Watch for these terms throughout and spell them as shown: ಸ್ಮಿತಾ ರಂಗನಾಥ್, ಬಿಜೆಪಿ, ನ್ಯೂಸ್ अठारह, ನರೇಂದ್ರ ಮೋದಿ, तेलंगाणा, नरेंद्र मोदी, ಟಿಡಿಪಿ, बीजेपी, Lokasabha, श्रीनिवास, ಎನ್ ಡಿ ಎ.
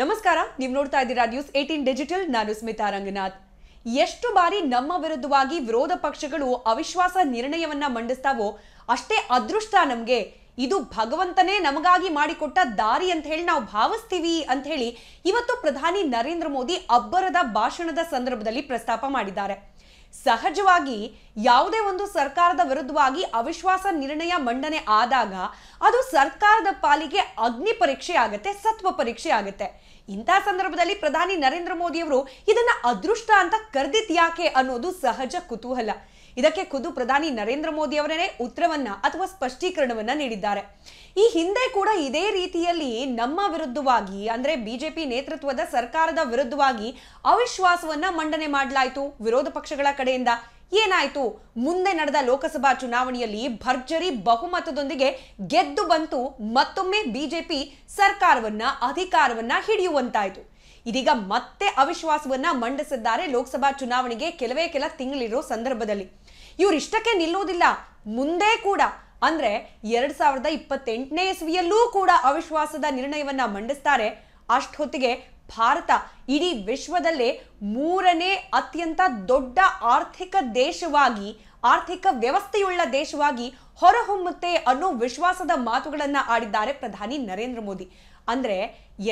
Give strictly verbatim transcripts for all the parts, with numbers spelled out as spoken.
ನಮಸ್ಕಾರ ನೀವು ನೋಡ್ತಾ ಇದ್ದೀರಾ ನ್ಯೂಸ್ अठारह ಡಿಜಿಟಲ್ ನಾನು ಸ್ಮಿತಾ ರಂಗನಾಥ್। ಎಷ್ಟು ಬಾರಿ ನಮ್ಮ ವಿರುದ್ಧವಾಗಿ ವಿರೋಧ ಪಕ್ಷಗಳು ಅವಿಶ್ವಾಸ ನಿರ್ಣಯವನ್ನ ಮಂಡಿಸ್ತಾವೋ ಅಷ್ಟೇ ಅದೃಷ್ಟ ನಮಗೆ, ಇದು ಭಗವಂತನೇ ನಮಗಾಗಿ ಮಾಡಿಕೊಟ್ಟ ದಾರಿ ಅಂತ ಹೇಳಿ ನಾವು ಭಾವಿಸ್ತೀವಿ ಅಂತ ಹೇಳಿ ಇವತ್ತು ಪ್ರಧಾನಿ ನರೇಂದ್ರ ಮೋದಿ ಅಬ್ಬರದ ಭಾಷಣದ ಸಂದರ್ಭದಲ್ಲಿ ಪ್ರಸ್ತಾಪ ಮಾಡಿದ್ದಾರೆ। ಸಹಜವಾಗಿ ಯಾವುದೇ ಒಂದು ಸರ್ಕಾರದ ವಿರುದ್ಧವಾಗಿ ಅವಿಶ್ವಾಸ ನಿರ್ಣಯ ಮಂಡನೆ ಆದಾಗ ಅದು ಸರ್ಕಾರದ ಪಾಲಿಗೆ ಅಗ್ನಿ ಪರೀಕ್ಷೆ ಆಗುತ್ತೆ, ಸತ್ವ ಪರೀಕ್ಷೆ ಆಗುತ್ತೆ। ಇಂಥ ಸಂದರ್ಭದಲ್ಲಿ ಪ್ರಧಾನಿ ನರೇಂದ್ರ ಮೋದಿ ಅವರು ಇದನ್ನ ಅದೃಷ್ಟ ಅಂತ ಕರೆದಿದ್ದು ಯಾಕೆ ಅನ್ನೋದು ಸಹಜ ಕುತೂಹಲ। ಇದಕ್ಕೆ ಖುದ್ದು ಪ್ರಧಾನಿ ನರೇಂದ್ರ ಮೋದಿ ಅವರೇ ಉತ್ತರವನ್ನ ಅಥವಾ ಸ್ಪಷ್ಟೀಕರಣವನ್ನ ನೀಡಿದ್ದಾರೆ। ಈ ಹಿಂದೆ ಕೂಡ ಇದೇ ರೀತಿಯಲ್ಲಿ ನಮ್ಮ ವಿರುದ್ಧವಾಗಿ ಅಂದ್ರೆ ಬಿಜೆಪಿ ನೇತೃತ್ವದ ಸರ್ಕಾರದ ವಿರುದ್ಧವಾಗಿ ಅವಿಶ್ವಾಸವನ್ನ ಮಂಡನೆ ಮಾಡಲಾಯಿತು ವಿರೋಧ ಪಕ್ಷಗಳ ಕಡೆಯಿಂದ। ಏನಾಯಿತು? ಮುಂದೆ ನಡೆದ ಲೋಕಸಭಾ ಚುನಾವಣೆಯಲ್ಲಿ ಭರ್ಜರಿ ಬಹುಮತದೊಂದಿಗೆ ಗೆದ್ದು ಬಂತು, ಮತ್ತೊಮ್ಮೆ ಬಿಜೆಪಿ ಸರ್ಕಾರವನ್ನ ಅಧಿಕಾರವನ್ನ ಹಿಡಿಯುವಂತಾಯಿತು। ಇದೀಗ ಮತ್ತೆ ಅವಿಶ್ವಾಸವನ್ನ ಮಂಡಿಸಿದ್ದಾರೆ ಲೋಕಸಭಾ ಚುನಾವಣೆಗೆ ಕೆಲವೇ ಕೆಲ ತಿಂಗಳಿರೋ ಸಂದರ್ಭದಲ್ಲಿ। ಇವರಿಷ್ಟಕ್ಕೆ ನಿಲ್ಲೋದಿಲ್ಲ, ಮುಂದೆ ಕೂಡ ಅಂದ್ರೆ ಎರಡ್ ಸಾವಿರದ ಇಪ್ಪತ್ತೆಂಟನೇ ಇಸ್ವಿಯಲ್ಲೂ ಕೂಡ ಅವಿಶ್ವಾಸದ ನಿರ್ಣಯವನ್ನ ಮಂಡಿಸ್ತಾರೆ। ಅಷ್ಟೊತ್ತಿಗೆ ಭಾರತ ಇಡೀ ವಿಶ್ವದಲ್ಲೇ ಮೂರನೇ ಅತ್ಯಂತ ದೊಡ್ಡ ಆರ್ಥಿಕ ದೇಶವಾಗಿ ಆರ್ಥಿಕ ವ್ಯವಸ್ಥೆಯುಳ್ಳ ದೇಶವಾಗಿ ಹೊರಹೊಮ್ಮುತ್ತೆ ಅನ್ನೋ ವಿಶ್ವಾಸದ ಮಾತುಗಳನ್ನ ಆಡಿದ್ದಾರೆ ಪ್ರಧಾನಿ ನರೇಂದ್ರ ಮೋದಿ। ಅಂದ್ರೆ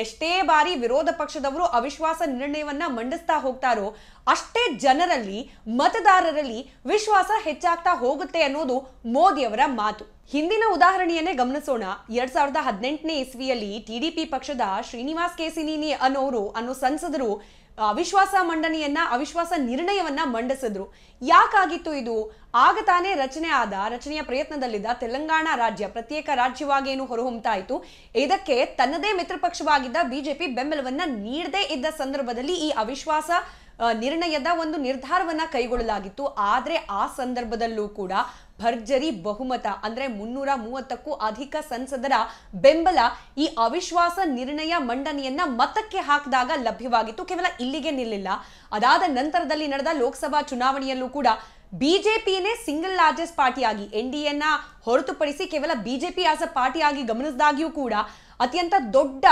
ಎಷ್ಟೇ ಬಾರಿ ವಿರೋಧ ಪಕ್ಷದವರು ಅವಿಶ್ವಾಸ ನಿರ್ಣಯವನ್ನ ಮಂಡಿಸ್ತಾ ಹೋಗ್ತಾರೋ ಅಷ್ಟೇ ಜನರಲ್ಲಿ ಮತದಾರರಲ್ಲಿ ವಿಶ್ವಾಸ ಹೆಚ್ಚಾಗ್ತಾ ಹೋಗುತ್ತೆ ಅನ್ನೋದು ಮೋದಿಯವರ ಮಾತು। ಹಿಂದಿನ ಉದಾಹರಣೆಯನ್ನೇ ಗಮನಿಸೋಣ। ಎರಡ್ ಸಾವಿರದ ಹದಿನೆಂಟನೇ ಇಸ್ವಿಯಲ್ಲಿ ಟಿಡಿಪಿ ಪಕ್ಷದ ಶ್ರೀನಿವಾಸ್ ಕೇಸಿನೇನಿ ಅನ್ನೋರು ಅನ್ನೋ ಸಂಸದರು ಅವಿಶ್ವಾಸ ಮಂಡನೆಯನ್ನ ಅವಿಶ್ವಾಸ ನಿರ್ಣಯವನ್ನ ಮಂಡಿಸಿದ್ರು। ಯಾಕಾಗಿತ್ತು ಇದು? ಆಗ ತಾನೇ ರಚನೆ ಆದ ರಚನೆಯ ಪ್ರಯತ್ನದಲ್ಲಿದ್ದ ತೆಲಂಗಾಣ ರಾಜ್ಯ ಪ್ರತ್ಯೇಕ ರಾಜ್ಯವಾಗಿ ಏನು ಹೊರಹೊಮ್ತಾ ಇತ್ತು, ಇದಕ್ಕೆ ತನ್ನದೇ ಮಿತ್ರ ಪಕ್ಷವಾಗಿದ್ದ ಬಿಜೆಪಿ ಬೆಂಬಲವನ್ನ ನೀಡದೇ ಇದ್ದ ಸಂದರ್ಭದಲ್ಲಿ ಈ ಅವಿಶ್ವಾಸ ನಿರ್ಣಯದ ಒಂದು ನಿರ್ಧಾರವನ್ನ ಕೈಗೊಳ್ಳಲಾಗಿತ್ತು। ಆದ್ರೆ ಆ ಸಂದರ್ಭದಲ್ಲೂ ಕೂಡ ಭರ್ಜರಿ ಬಹುಮತ ಅಂದ್ರೆ ಮುನ್ನೂರ ಮೂವತ್ತಕ್ಕೂ ಅಧಿಕ ಸಂಸದರ ಬೆಂಬಲ ಈ ಅವಿಶ್ವಾಸ ನಿರ್ಣಯ ಮಂಡನೆಯನ್ನ ಮತಕ್ಕೆ ಹಾಕಿದಾಗ ಲಭ್ಯವಾಗಿತ್ತು, ಕೇವಲ ಇಲ್ಲಿಗೆ ನಿಲ್ಲಿಲ್ಲ। ಅದಾದ ನಂತರದಲ್ಲಿ ನಡೆದ ಲೋಕಸಭಾ ಚುನಾವಣೆಯಲ್ಲೂ ಕೂಡ ಬಿಜೆಪಿನೇ ಸಿಂಗಲ್ ಲಾರ್ಜೆಸ್ಟ್ ಪಾರ್ಟಿಯಾಗಿ ಎನ್ ಡಿ ಎನ್ನ ಹೊರತುಪಡಿಸಿ ಕೇವಲ ಬಿಜೆಪಿ ಆಸ್ ಅ ಪಾರ್ಟಿಯಾಗಿ ಗಮನಿಸಿದಾಗಿಯೂ ಕೂಡ ಅತ್ಯಂತ ದೊಡ್ಡ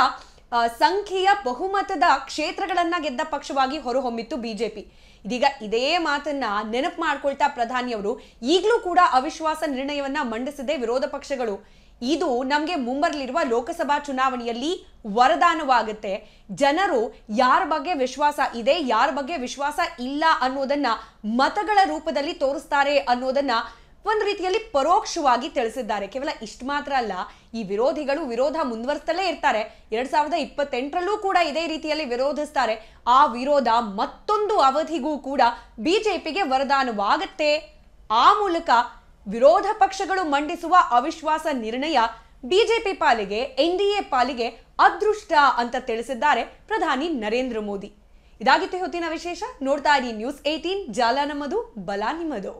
ಸಂಖ್ಯೆಯ ಬಹುಮತದ ಕ್ಷೇತ್ರಗಳನ್ನ ಗೆದ್ದ ಪಕ್ಷವಾಗಿ ಹೊರಹೊಮ್ಮಿತ್ತು ಬಿಜೆಪಿ। ಇದೀಗ ಇದೇ ಮಾತನ್ನ ನೆನಪು ಮಾಡ್ಕೊಳ್ತಾ ಪ್ರಧಾನಿಯವರು ಈಗಲೂ ಕೂಡ ಅವಿಶ್ವಾಸ ನಿರ್ಣಯವನ್ನ ಮಂಡಿಸಿದೆ ವಿರೋಧ ಪಕ್ಷಗಳು, ಇದು ನಮಗೆ ಮುಂಬರಲಿರುವ ಲೋಕಸಭಾ ಚುನಾವಣೆಯಲ್ಲಿ ವರದಾನವಾಗುತ್ತೆ। ಜನರು ಯಾರ ಬಗ್ಗೆ ವಿಶ್ವಾಸ ಇದೆ ಯಾರ ಬಗ್ಗೆ ವಿಶ್ವಾಸ ಇಲ್ಲ ಅನ್ನೋದನ್ನ ಮತಗಳ ರೂಪದಲ್ಲಿ ತೋರಿಸ್ತಾರೆ ಅನ್ನೋದನ್ನ ಒಂದು ರೀತಿಯಲ್ಲಿ ಪರೋಕ್ಷವಾಗಿ ತಿಳಿಸಿದ್ದಾರೆ। ಕೇವಲ ಇಷ್ಟು ಮಾತ್ರ ಅಲ್ಲ, ಈ ವಿರೋಧಿಗಳು ವಿರೋಧ ಮುಂದುವರಿಸ್ತಲೇ ಇರ್ತಾರೆ, ಎರಡ್ ಸಾವಿರದ ಇಪ್ಪತ್ತೆಂಟರಲ್ಲೂ ಕೂಡ ಇದೇ ರೀತಿಯಲ್ಲಿ ವಿರೋಧಿಸ್ತಾರೆ। ಆ ವಿರೋಧ ಮತ್ತೊಂದು ಅವಧಿಗೂ ಕೂಡ ಬಿಜೆಪಿಗೆ ವರದಾನವಾಗತ್ತೆ। ಆ ಮೂಲಕ ವಿರೋಧ ಪಕ್ಷಗಳು ಮಂಡಿಸುವ ಅವಿಶ್ವಾಸ ನಿರ್ಣಯ ಬಿಜೆಪಿ ಪಾಲಿಗೆ ಎನ್ ಡಿ ಎ ಪಾಲಿಗೆ ಅದೃಷ್ಟ ಅಂತ ತಿಳಿಸಿದ್ದಾರೆ ಪ್ರಧಾನಿ ನರೇಂದ್ರ ಮೋದಿ। ಇದಾಗಿತ್ತು ಹೊತ್ತಿನ ವಿಶೇಷ, ನೋಡ್ತಾ ಇರಿ ನ್ಯೂಸ್ ಅठारह, ಜಾಲ ನಮ್ಮದು ಬಲ ನಿಮ್ಮದು।